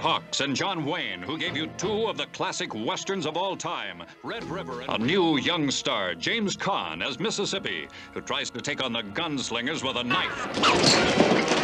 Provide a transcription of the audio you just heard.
Hawks and John Wayne, who gave you two of the classic westerns of all time, Red River and a new young star, James Caan, as Mississippi, who tries to take on the gunslingers with a knife.